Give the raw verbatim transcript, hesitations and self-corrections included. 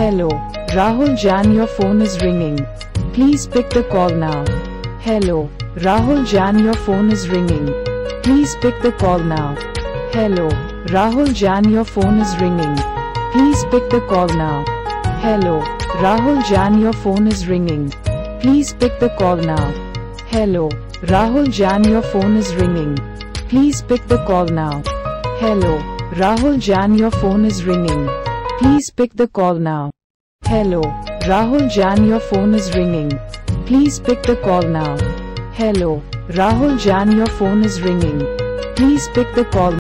Hello, Rahul Jain, your phone is ringing. Please pick the call now. Hello, Rahul Jain, your phone is ringing. Please pick the call now. Hello, Rahul Jain, your phone is ringing. Please pick the call now. Hello, Rahul Jain, your phone is ringing. Please pick the call now. Hello, Rahul Jain, your phone is ringing. Please pick the call now. Hello, Rahul Jain, your phone is ringing. Please pick the call now. Hello, Rahul Jain, your phone is ringing. Please pick the call now. Hello, Rahul Jain, your phone is ringing. Please pick the call now.